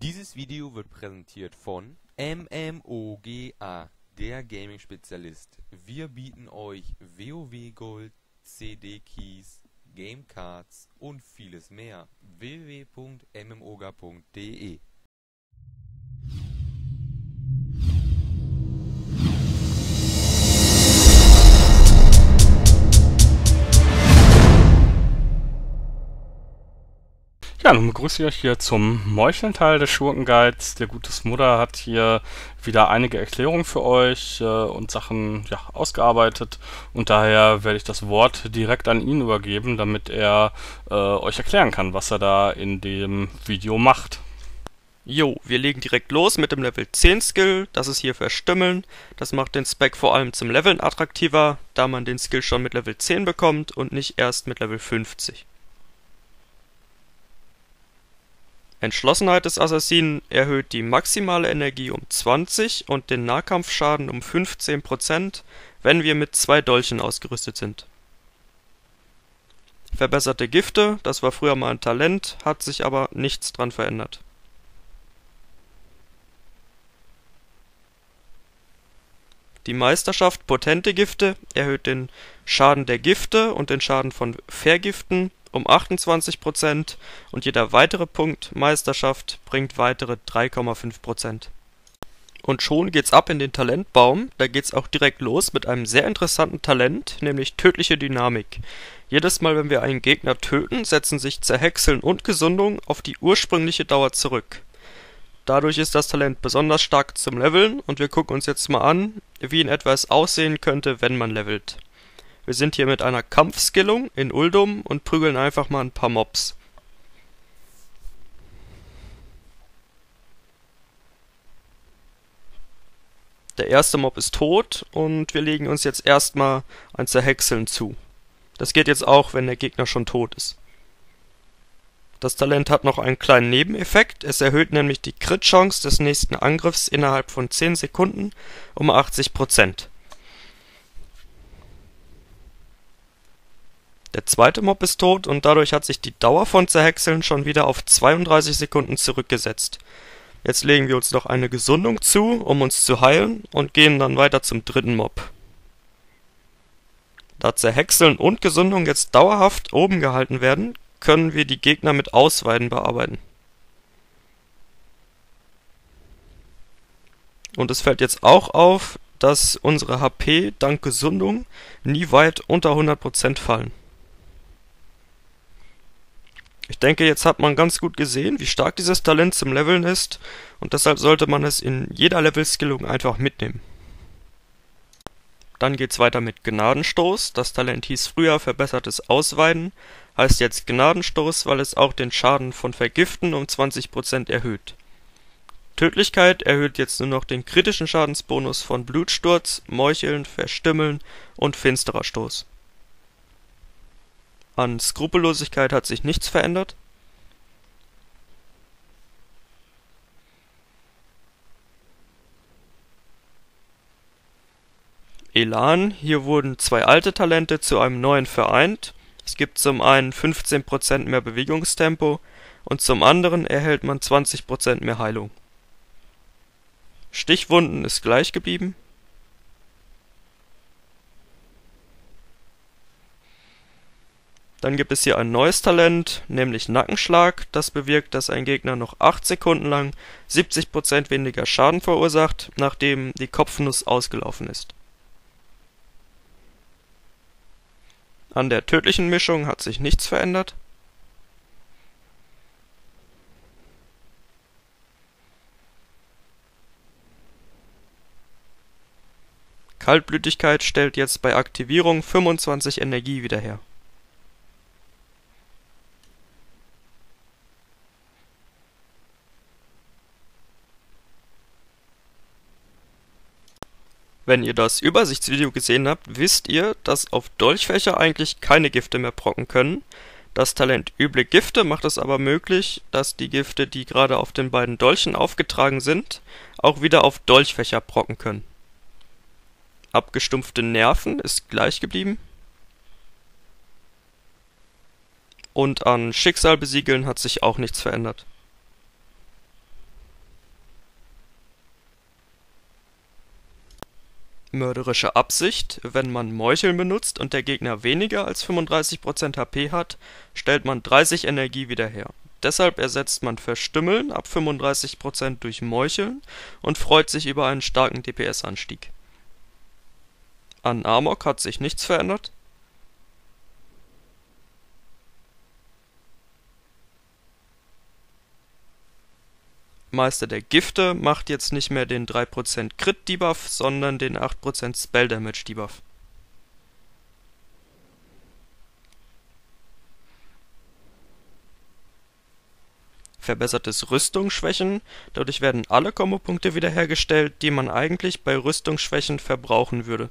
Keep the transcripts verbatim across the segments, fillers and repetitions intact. Dieses Video wird präsentiert von M M O G A, der Gaming-Spezialist. Wir bieten euch WoW Gold, C D-Keys, Gamecards und vieles mehr. w w w punkt m m o g a punkt d e Ja, nun begrüße ich euch hier zum Meucheln-Teil des Schurkenguides. Der gute Smudder hat hier wieder einige Erklärungen für euch äh, und Sachen ja, ausgearbeitet. Und daher werde ich das Wort direkt an ihn übergeben, damit er äh, euch erklären kann, was er da in dem Video macht. Jo, wir legen direkt los mit dem Level zehn Skill. Das ist hier für Stimmeln. Das macht den Spec vor allem zum Leveln attraktiver, da man den Skill schon mit Level zehn bekommt und nicht erst mit Level fünfzig. Entschlossenheit des Assassinen erhöht die maximale Energie um zwanzig und den Nahkampfschaden um fünfzehn Prozent, wenn wir mit zwei Dolchen ausgerüstet sind. Verbesserte Gifte, das war früher mal ein Talent, hat sich aber nichts dran verändert. Die Meisterschaft Potente Gifte erhöht den Schaden der Gifte und den Schaden von Vergiften um achtundzwanzig Prozent und jeder weitere Punkt Meisterschaft bringt weitere drei Komma fünf Prozent. Und schon geht's ab in den Talentbaum, da geht's auch direkt los mit einem sehr interessanten Talent, nämlich tödliche Dynamik. Jedes Mal, wenn wir einen Gegner töten, setzen sich Zerhäckseln und Gesundung auf die ursprüngliche Dauer zurück. Dadurch ist das Talent besonders stark zum Leveln und wir gucken uns jetzt mal an, wie in etwa es aussehen könnte, wenn man levelt. Wir sind hier mit einer Kampfskillung in Uldum und prügeln einfach mal ein paar Mobs. Der erste Mob ist tot und wir legen uns jetzt erstmal ein Zerhäckseln zu. Das geht jetzt auch, wenn der Gegner schon tot ist. Das Talent hat noch einen kleinen Nebeneffekt. Es erhöht nämlich die Crit-Chance des nächsten Angriffs innerhalb von zehn Sekunden um achtzig Prozent. Der zweite Mob ist tot und dadurch hat sich die Dauer von Zerhäckseln schon wieder auf zweiunddreißig Sekunden zurückgesetzt. Jetzt legen wir uns noch eine Gesundung zu, um uns zu heilen und gehen dann weiter zum dritten Mob. Da Zerhäckseln und Gesundung jetzt dauerhaft oben gehalten werden, können wir die Gegner mit Ausweiden bearbeiten. Und es fällt jetzt auch auf, dass unsere H P dank Gesundung nie weit unter hundert Prozent fallen. Ich denke, jetzt hat man ganz gut gesehen, wie stark dieses Talent zum Leveln ist und deshalb sollte man es in jeder Level-Skillung einfach mitnehmen. Dann geht's weiter mit Gnadenstoß. Das Talent hieß früher verbessertes Ausweiden, heißt jetzt Gnadenstoß, weil es auch den Schaden von Vergiften um zwanzig Prozent erhöht. Tödlichkeit erhöht jetzt nur noch den kritischen Schadensbonus von Blutsturz, Meucheln, Verstimmeln und Finsterer Stoß. An Skrupellosigkeit hat sich nichts verändert. Elan, hier wurden zwei alte Talente zu einem neuen vereint. Es gibt zum einen fünfzehn Prozent mehr Bewegungstempo und zum anderen erhält man zwanzig Prozent mehr Heilung. Stichwunden ist gleich geblieben. Dann gibt es hier ein neues Talent, nämlich Nackenschlag. Das bewirkt, dass ein Gegner noch acht Sekunden lang siebzig Prozent weniger Schaden verursacht, nachdem die Kopfnuss ausgelaufen ist. An der tödlichen Mischung hat sich nichts verändert. Kaltblütigkeit stellt jetzt bei Aktivierung fünfundzwanzig Energie wieder her. Wenn ihr das Übersichtsvideo gesehen habt, wisst ihr, dass auf Dolchfächer eigentlich keine Gifte mehr procken können. Das Talent Üble Gifte macht es aber möglich, dass die Gifte, die gerade auf den beiden Dolchen aufgetragen sind, auch wieder auf Dolchfächer procken können. Abgestumpfte Nerven ist gleich geblieben. Und an Schicksal besiegeln hat sich auch nichts verändert. mörderische Absicht: Wenn man Meucheln benutzt und der Gegner weniger als fünfunddreißig Prozent H P hat, stellt man dreißig Energie wieder her. Deshalb ersetzt man Verstümmeln ab fünfunddreißig Prozent durch Meucheln und freut sich über einen starken D P S-Anstieg. An Amok hat sich nichts verändert. Meister der Gifte macht jetzt nicht mehr den drei Prozent Crit-Debuff, sondern den acht Prozent Spell-Damage-Debuff. Verbessertes Rüstungsschwächen. Dadurch werden alle Kombopunkte wiederhergestellt, die man eigentlich bei Rüstungsschwächen verbrauchen würde.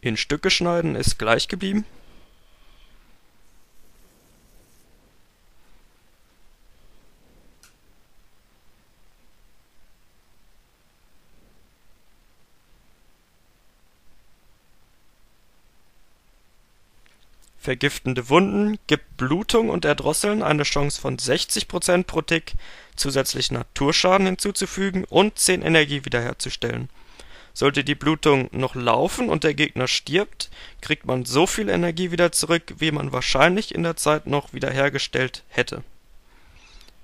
In Stücke schneiden ist gleich geblieben. Vergiftende Wunden gibt Blutung und Erdrosseln eine Chance von sechzig Prozent pro Tick, zusätzlich Naturschaden hinzuzufügen und zehn Energie wiederherzustellen. Sollte die Blutung noch laufen und der Gegner stirbt, kriegt man so viel Energie wieder zurück, wie man wahrscheinlich in der Zeit noch wiederhergestellt hätte.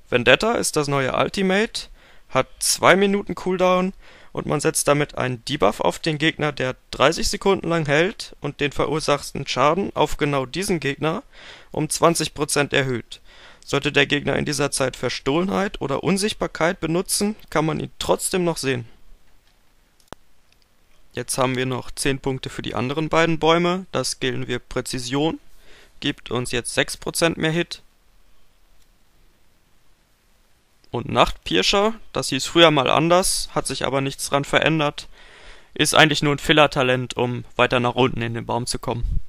Vendetta ist das neue Ultimate, hat zwei Minuten Cooldown und man setzt damit einen Debuff auf den Gegner, der dreißig Sekunden lang hält und den verursachten Schaden auf genau diesen Gegner um zwanzig Prozent erhöht. Sollte der Gegner in dieser Zeit Verstohlenheit oder Unsichtbarkeit benutzen, kann man ihn trotzdem noch sehen. Jetzt haben wir noch zehn Punkte für die anderen beiden Bäume, das skillen wir Präzision, gibt uns jetzt sechs Prozent mehr Hit. Und Nachtpirscher, das hieß früher mal anders, hat sich aber nichts dran verändert, ist eigentlich nur ein Filler-Talent, um weiter nach unten in den Baum zu kommen.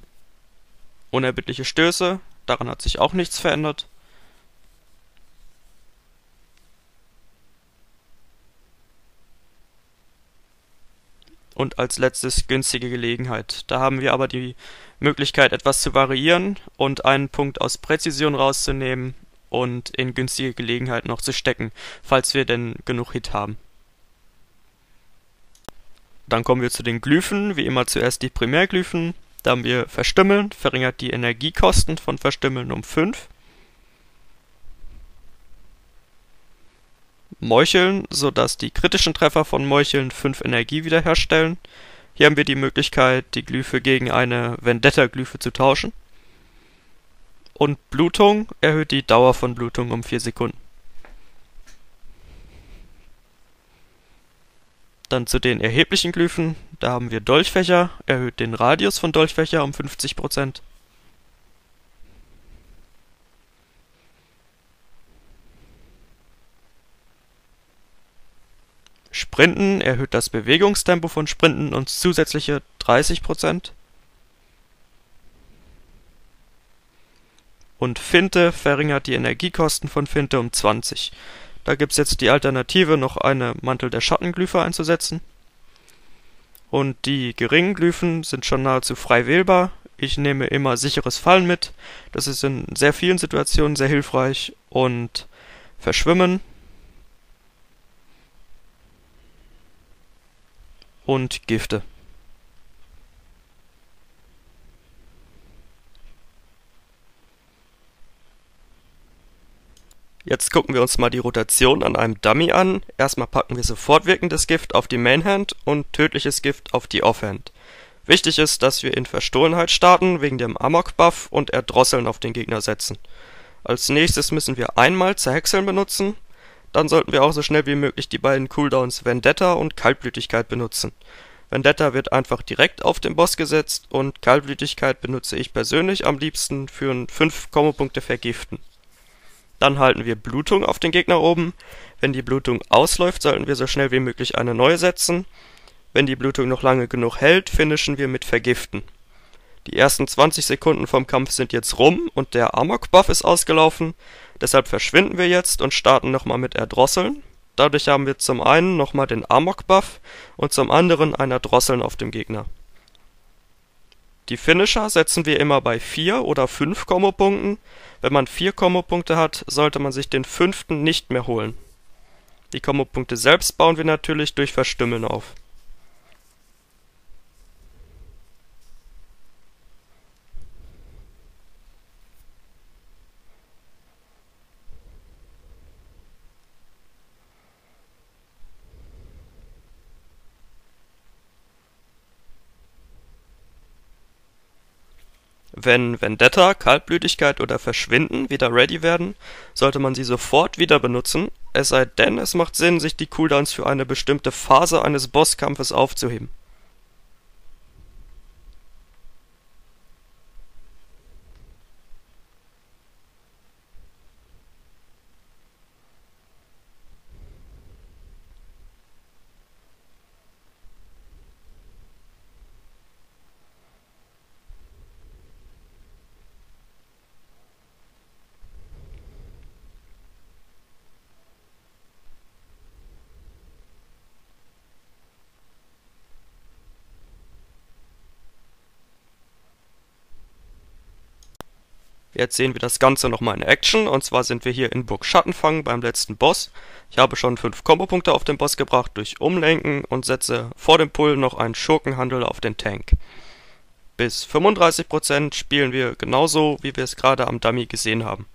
Unerbittliche Stöße, daran hat sich auch nichts verändert. Und als letztes günstige Gelegenheit. Da haben wir aber die Möglichkeit, etwas zu variieren und einen Punkt aus Präzision rauszunehmen und in günstige Gelegenheit noch zu stecken, falls wir denn genug Hit haben. Dann kommen wir zu den Glyphen. Wie immer zuerst die Primärglyphen. Da haben wir Verstümmeln, verringert die Energiekosten von Verstümmeln um fünf. Meucheln, sodass die kritischen Treffer von Meucheln fünf Energie wiederherstellen. Hier haben wir die Möglichkeit, die Glyphe gegen eine Vendetta-Glyphe zu tauschen. Und Blutung erhöht die Dauer von Blutung um vier Sekunden. Dann zu den erheblichen Glyphen. Da haben wir Dolchfächer, erhöht den Radius von Dolchfächer um fünfzig Prozent. Sprinten erhöht das Bewegungstempo von Sprinten um zusätzliche dreißig Prozent. Und Finte verringert die Energiekosten von Finte um zwanzig. Da gibt es jetzt die Alternative, noch eine Mantel der Schattenglyphe einzusetzen. Und die geringen Glyphen sind schon nahezu frei wählbar. Ich nehme immer sicheres Fallen mit. Das ist in sehr vielen Situationen sehr hilfreich. Und Verschwimmen. Und Gifte. Jetzt gucken wir uns mal die Rotation an einem Dummy an. Erstmal packen wir sofort wirkendes Gift auf die Mainhand und tödliches Gift auf die Offhand. Wichtig ist, dass wir in Verstohlenheit starten, wegen dem Amok-Buff und Erdrosseln auf den Gegner setzen. Als nächstes müssen wir einmal Zerhäckseln benutzen. Dann sollten wir auch so schnell wie möglich die beiden Cooldowns Vendetta und Kaltblütigkeit benutzen. Vendetta wird einfach direkt auf den Boss gesetzt und Kaltblütigkeit benutze ich persönlich am liebsten für ein fünf Kombopunkte vergiften. Dann halten wir Blutung auf den Gegner oben. Wenn die Blutung ausläuft, sollten wir so schnell wie möglich eine neue setzen. Wenn die Blutung noch lange genug hält, finishen wir mit Vergiften. Die ersten zwanzig Sekunden vom Kampf sind jetzt rum und der Amok-Buff ist ausgelaufen. Deshalb verschwinden wir jetzt und starten nochmal mit Erdrosseln. Dadurch haben wir zum einen nochmal den Amok-Buff und zum anderen ein Erdrosseln auf dem Gegner. Die Finisher setzen wir immer bei vier oder fünf Kombopunkten. Wenn man vier Kombopunkte hat, sollte man sich den fünften nicht mehr holen. Die Kombo-Punkte selbst bauen wir natürlich durch Verstümmeln auf. Wenn Vendetta, Kaltblütigkeit oder Verschwinden wieder ready werden, sollte man sie sofort wieder benutzen, es sei denn, es macht Sinn, sich die Cooldowns für eine bestimmte Phase eines Bosskampfes aufzuheben. Jetzt sehen wir das Ganze nochmal in Action, und zwar sind wir hier in Burg Schattenfang beim letzten Boss. Ich habe schon fünf Kombopunkte auf den Boss gebracht durch Umlenken und setze vor dem Pull noch einen Schurkenhandel auf den Tank. Bis fünfunddreißig Prozent spielen wir genauso, wie wir es gerade am Dummy gesehen haben.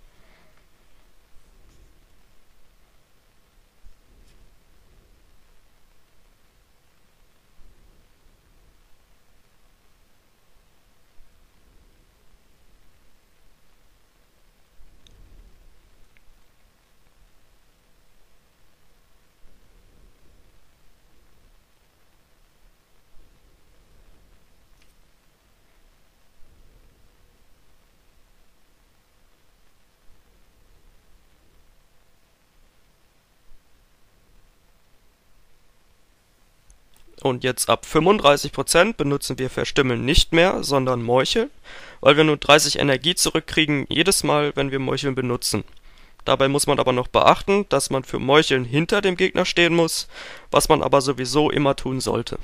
Und jetzt ab fünfunddreißig Prozent benutzen wir Verstümmeln nicht mehr, sondern Meucheln, weil wir nur dreißig Energie zurückkriegen jedes Mal, wenn wir Meucheln benutzen. Dabei muss man aber noch beachten, dass man für Meucheln hinter dem Gegner stehen muss, was man aber sowieso immer tun sollte.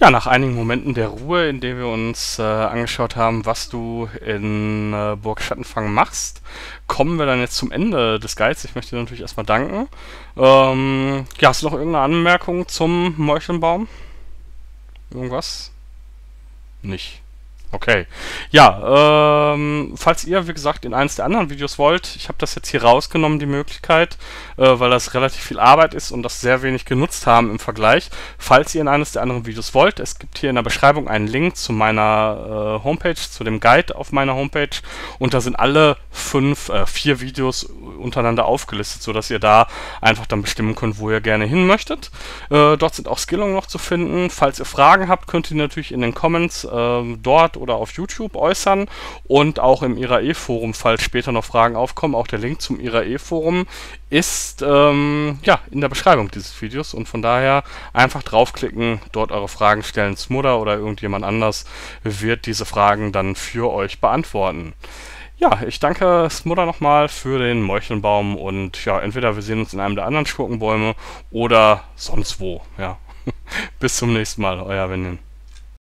Ja, nach einigen Momenten der Ruhe, in denen wir uns äh, angeschaut haben, was du in äh, Burg Schattenfang machst, kommen wir dann jetzt zum Ende des Guides. Ich möchte dir natürlich erstmal danken. Ähm, ja, hast du noch irgendeine Anmerkung zum Meuchelnbaum? Irgendwas? Nicht. Okay. Ja, ähm, falls ihr, wie gesagt, in eines der anderen Videos wollt, ich habe das jetzt hier rausgenommen, die Möglichkeit, äh, weil das relativ viel Arbeit ist und das sehr wenig genutzt haben im Vergleich. Falls ihr in eines der anderen Videos wollt, es gibt hier in der Beschreibung einen Link zu meiner äh, Homepage, zu dem Guide auf meiner Homepage, und da sind alle fünf, äh, vier Videos untereinander aufgelistet, sodass ihr da einfach dann bestimmen könnt, wo ihr gerne hin möchtet. Äh, dort sind auch Skillungen noch zu finden. Falls ihr Fragen habt, könnt ihr natürlich in den Comments äh, dort oder auf YouTube äußern, und auch im I R A E-Forum, falls später noch Fragen aufkommen. Auch der Link zum I R A E-Forum ist ähm, ja, in der Beschreibung dieses Videos, und von daher einfach draufklicken, dort eure Fragen stellen. Smudder oder irgendjemand anders wird diese Fragen dann für euch beantworten. Ja, ich danke Smudder nochmal für den Meuchelnbaum, und ja, entweder wir sehen uns in einem der anderen Schurkenbäume oder sonst wo. Ja. Bis zum nächsten Mal, euer Wenjen.